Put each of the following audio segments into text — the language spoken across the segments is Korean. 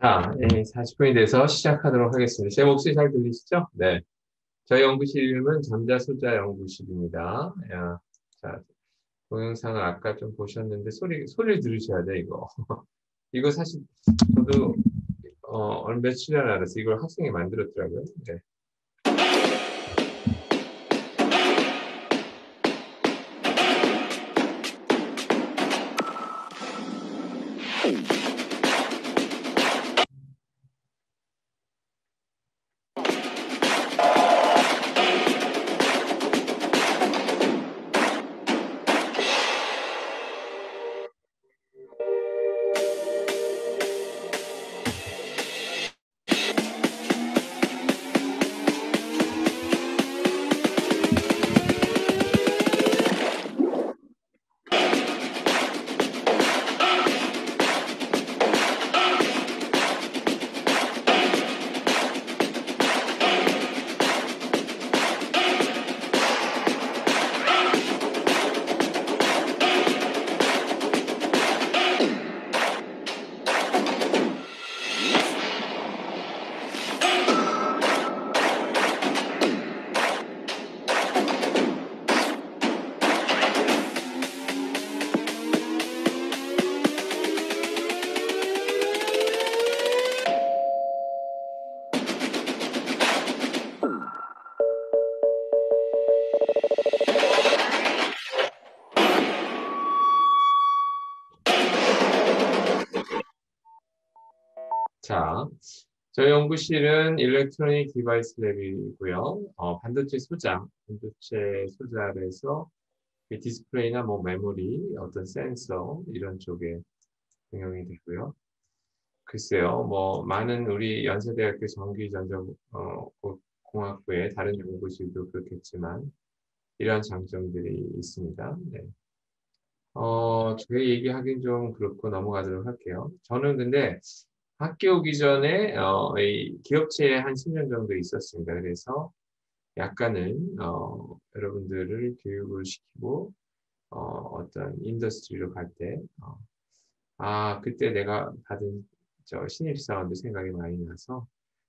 자, 40분이 돼서 시작하도록 하겠습니다. 제 목소리 잘 들리시죠? 네. 저희 연구실 이름은 전자소자 연구실입니다. 야, 자, 동영상을 아까 좀 보셨는데 소리를 들으셔야 돼, 이거. 이거 사실 저도 며칠 전에 알았어요. 이걸 학생이 만들었더라고요. 네. 저희 연구실은 일렉트로닉 디바이스 랩이고요. 반도체 소자에서 디스플레이나 뭐 메모리, 어떤 센서 이런 쪽에 응용이 되고요. 글쎄요, 뭐 많은 우리 연세대학교 전기전자공학부의 다른 연구실도 그렇겠지만 이러한 장점들이 있습니다. 네. 저희 얘기하긴 좀 그렇고 넘어가도록 할게요. 저는 근데 학교 오기 전에 이 기업체에 한 10년 정도 있었습니다. 그래서 약간은 여러분들을 교육을 시키고 어떤 인더스트리로 갈 때 그때 내가 받은 저 신입사원들 생각이 많이 나서,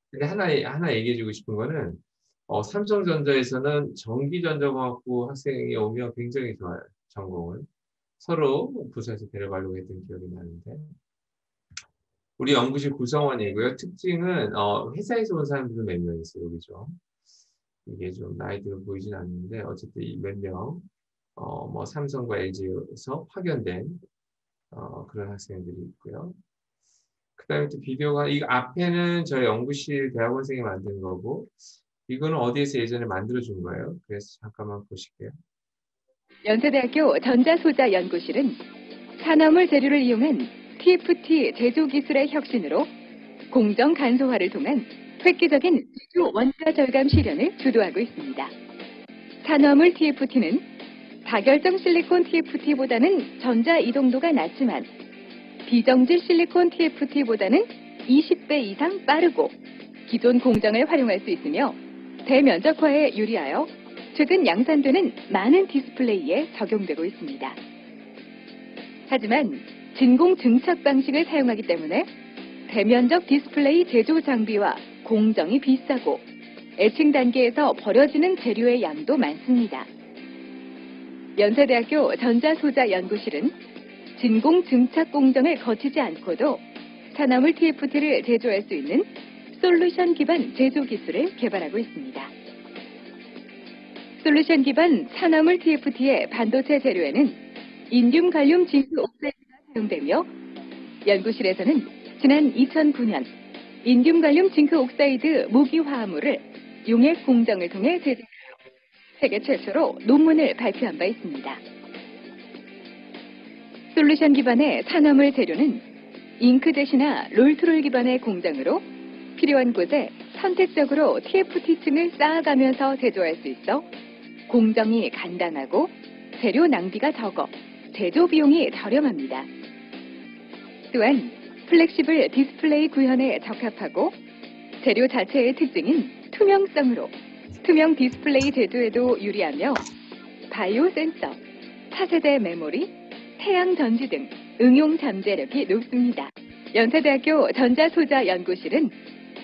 근데 하나 얘기해주고 싶은 거는 삼성전자에서는 전기전자공학부 학생이 오면 굉장히 좋아요. 전공을 서로 부서에서 데려가려고 했던 기억이 나는데, 우리 연구실 구성원이고요. 특징은 회사에서 온 사람들도 몇 명 있어요. 여기죠. 이게 좀 나이 들어 보이진 않는데 어쨌든 이 몇 명 뭐 삼성과 LG에서 파견된 그런 학생들이 있고요. 그다음에 또 비디오가, 이 앞에는 저희 연구실 대학원생이 만든 거고, 이거는 어디에서 예전에 만들어 준 거예요. 그래서 잠깐만 보실게요. 연세대학교 전자소자 연구실은 산화물 재료를 이용한 TFT 제조기술의 혁신으로 공정 간소화를 통한 획기적인 제조 원가 절감 실현을 주도하고 있습니다. 산화물 TFT는 다결정 실리콘 TFT보다는 전자 이동도가 낮지만 비정질 실리콘 TFT보다는 20배 이상 빠르고 기존 공정을 활용할 수 있으며 대면적화에 유리하여 최근 양산되는 많은 디스플레이에 적용되고 있습니다. 하지만 진공 증착 방식을 사용하기 때문에 대면적 디스플레이 제조 장비와 공정이 비싸고 애칭 단계에서 버려지는 재료의 양도 많습니다. 연세대학교 전자소자 연구실은 진공 증착 공정을 거치지 않고도 산화물 TFT를 제조할 수 있는 솔루션 기반 제조 기술을 개발하고 있습니다. 솔루션 기반 산화물 TFT의 반도체 재료에는 인듐 갈륨 진수 옥사이드 사용되며, 연구실에서는 지난 2009년 인듐갈륨 징크 옥사이드 모기 화합물을 용액 공정을 통해 제작, 세계 최초로 논문을 발표한 바 있습니다. 솔루션 기반의 산화물 재료는 잉크젯이나 롤트롤 기반의 공정으로 필요한 곳에 선택적으로 TFT층을 쌓아가면서 제조할 수 있어 공정이 간단하고 재료 낭비가 적어 제조 비용이 저렴합니다. 또한 플렉시블 디스플레이 구현에 적합하고 재료 자체의 특징인 투명성으로 투명 디스플레이 제조에도 유리하며 바이오 센서, 차세대 메모리, 태양 전지 등 응용 잠재력이 높습니다. 연세대학교 전자소자연구실은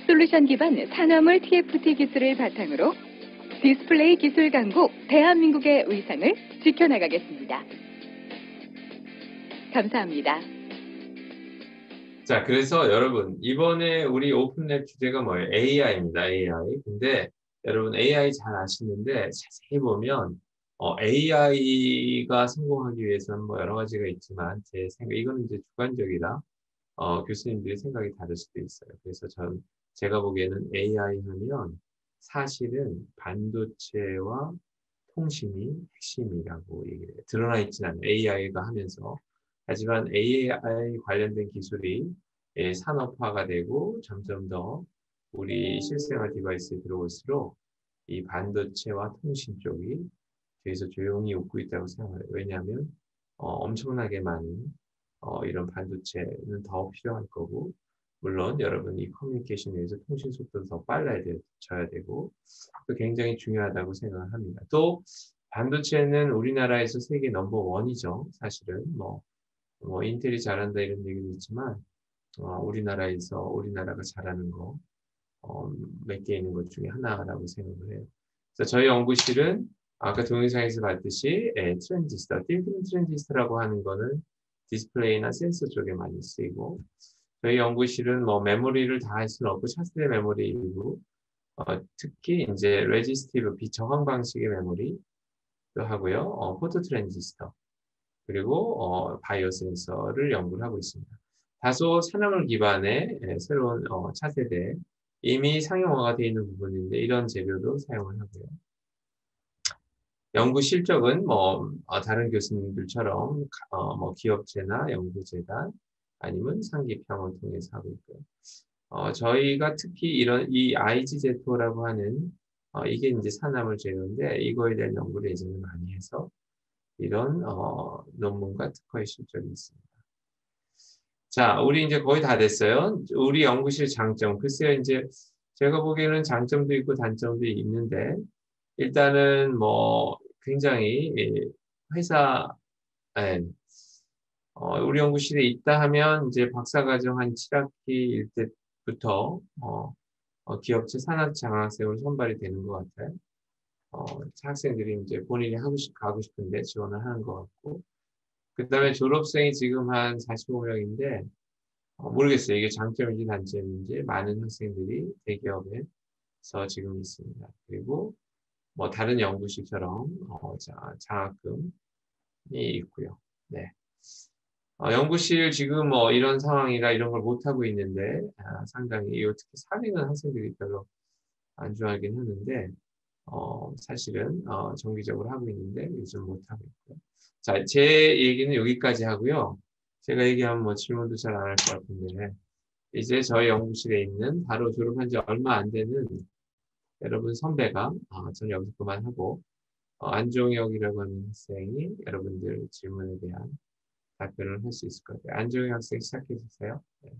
솔루션 기반 산화물 TFT 기술을 바탕으로 디스플레이 기술 강국 대한민국의 위상을 지켜나가겠습니다. 감사합니다. 자, 그래서 여러분, 이번에 우리 오픈랩 주제가 뭐예요? AI입니다. AI. 근데 여러분 AI 잘 아시는데 자세히 보면 AI가 성공하기 위해서는 뭐 여러 가지가 있지만 제 생각, 이거는 이제 주관적이다. 교수님들의 생각이 다를 수도 있어요. 그래서 제가 보기에는 AI 하면 사실은 반도체와 통신이 핵심이라고 얘기해요. 드러나 있진 않아요. AI가 하면서. 하지만 AI 관련된 기술이 산업화가 되고 점점 더 우리 실생활 디바이스에 들어올수록 이 반도체와 통신 쪽이 뒤에서 조용히 웃고 있다고 생각해요. 왜냐하면 엄청나게 많은 이런 반도체는 더 필요할 거고, 물론 여러분이 커뮤니케이션에 의해서 통신 속도도 더 빨라져야 되고, 또 굉장히 중요하다고 생각을 합니다. 또 반도체는 우리나라에서 세계 넘버 1이죠. 사실은 뭐 인텔이 잘한다 이런 얘기도 있지만 우리나라가 잘하는 거 몇 개 있는 것 중에 하나라고 생각을 해요. 그래서 저희 연구실은 아까 동영상에서 봤듯이 트랜지스터, 띵띵 트랜지스터라고 하는 거는 디스플레이나 센서 쪽에 많이 쓰이고, 저희 연구실은 메모리를 다 할 수는 없고 차세대 메모리이고, 특히 이제 레지스티브 비저항 방식의 메모리도 하고요, 포토 트랜지스터 그리고 바이오 센서를 연구를 하고 있습니다. 다소 산화물 기반의 새로운 차세대 이미 상용화가 되어 있는 부분인데 이런 재료도 사용을 하고요. 연구 실적은 다른 교수님들처럼 기업체나 연구재단 아니면 상기평을 통해서 하고 있고요. 저희가 특히 이런 이 IGZ라고 하는 이게 이제 산화물 재료인데 이거에 대한 연구를 예전에 많이 해서 이런 논문과 특허의 실적이 있습니다. 자, 우리 이제 거의 다 됐어요. 우리 연구실 장점, 글쎄요, 이제 제가 보기에는 장점도 있고 단점도 있는데, 일단은 굉장히 우리 연구실에 있다 하면 이제 박사과정 한 7학기 일 때부터 기업체 산학장학생으로 선발이 되는 것 같아요. 학생들이 이제 본인이 가고 싶은데 지원을 하는 것 같고, 그 다음에 졸업생이 지금 한 45명인데 모르겠어요. 이게 장점인지 단점인지. 많은 학생들이 대기업에서 지금 있습니다. 그리고 다른 연구실처럼 장학금이 있고요. 네. 연구실 지금 이런 상황이라 이런 걸 못 하고 있는데 상당히 특히 사회는 학생들이 별로 안 좋아하긴 하는데 사실은 정기적으로 하고 있는데 요즘 못 하고 있고요. 자, 제 얘기는 여기까지 하고요. 제가 얘기하면 질문도 잘 안 할 것 같은데, 이제 저희 연구실에 있는 바로 졸업한 지 얼마 안 되는 여러분 선배가 저는 여기서 그만하고 안종혁이라고 하는 학생이 여러분들 질문에 대한 답변을 할 수 있을 것 같아요. 안종혁 학생 시작해 주세요. 네.